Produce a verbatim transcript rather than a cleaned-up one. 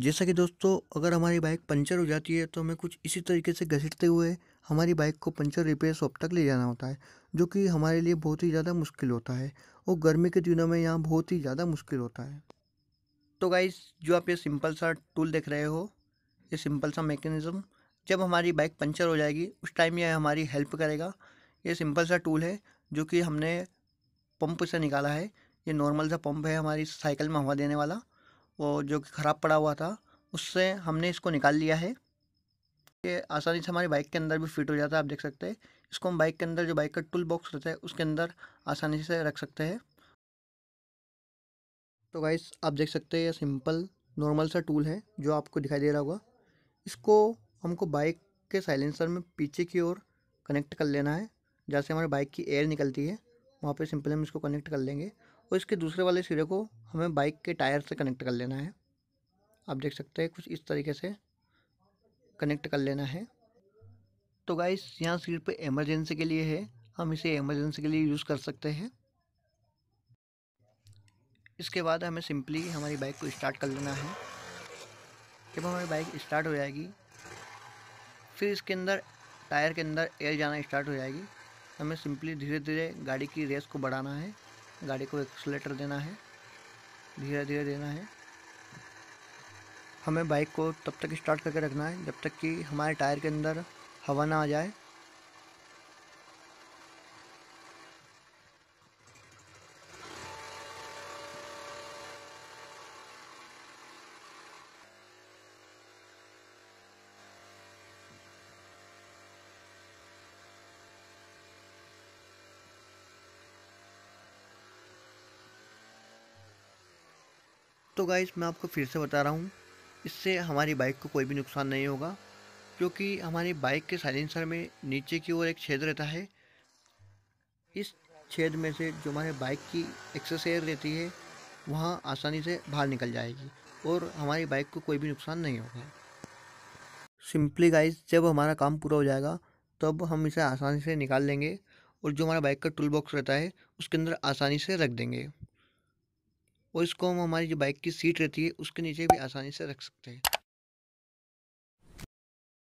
जैसा कि दोस्तों अगर हमारी बाइक पंचर हो जाती है तो हमें कुछ इसी तरीके से घसीटते हुए हमारी बाइक को पंचर रिपेयर शॉप तक ले जाना होता है, जो कि हमारे लिए बहुत ही ज़्यादा मुश्किल होता है और गर्मी के दिनों में यहाँ बहुत ही ज़्यादा मुश्किल होता है। तो गाइस, जो आप ये सिंपल सा टूल देख रहे हो, ये सिंपल सा मैकेनिज़्म जब हमारी बाइक पंचर हो जाएगी उस टाइम यह हमारी हेल्प करेगा। ये सिंपल सा टूल है जो कि हमने पंप से निकाला है। ये नॉर्मल सा पंप है हमारी साइकिल में हवा देने वाला, और जो कि ख़राब पड़ा हुआ था उससे हमने इसको निकाल लिया है। ये आसानी से हमारी बाइक के अंदर भी फिट हो जाता है। आप देख सकते हैं इसको हम बाइक के अंदर, जो बाइक का टूल बॉक्स रहता है उसके अंदर आसानी से रख सकते हैं। तो गाइस, आप देख सकते हैं ये सिंपल नॉर्मल सा टूल है जो आपको दिखाई दे रहा होगा। इसको हमको बाइक के साइलेंसर में पीछे की ओर कनेक्ट कर लेना है, जहाँ से हमारे बाइक की एयर निकलती है वहाँ पे सिंपल हम इसको कनेक्ट कर लेंगे, और इसके दूसरे वाले सिरे को हमें बाइक के टायर से कनेक्ट कर लेना है। आप देख सकते हैं कुछ इस तरीके से कनेक्ट कर लेना है। तो गाइस, यहाँ सिर्फ इमरजेंसी के लिए है, हम इसे इमरजेंसी के लिए यूज़ कर सकते हैं। इसके बाद हमें सिंपली हमारी बाइक को स्टार्ट कर लेना है। जब हमारी बाइक स्टार्ट हो जाएगी फिर इसके अंदर टायर के अंदर एयर जाना स्टार्ट हो जाएगी। हमें सिंपली धीरे धीरे गाड़ी की रेस को बढ़ाना है, गाड़ी को एक्सीलरेटर देना है, धीरे धीरे देना है। हमें बाइक को तब तक स्टार्ट करके रखना है जब तक कि हमारे टायर के अंदर हवा ना आ जाए। तो गाइस, मैं आपको फिर से बता रहा हूँ, इससे हमारी बाइक को कोई भी नुकसान नहीं होगा, क्योंकि हमारी बाइक के साइलेंसर में नीचे की ओर एक छेद रहता है। इस छेद में से जो हमारे बाइक की एक्सेस एयर रहती है वहाँ आसानी से बाहर निकल जाएगी और हमारी बाइक को कोई भी नुकसान नहीं होगा। सिंपली गाइस, जब हमारा काम पूरा हो जाएगा तब हम इसे आसानी से निकाल लेंगे और जो हमारा बाइक का टूल बॉक्स रहता है उसके अंदर आसानी से रख देंगे, और इसको हम हमारी जो बाइक की सीट रहती है उसके नीचे भी आसानी से रख सकते हैं।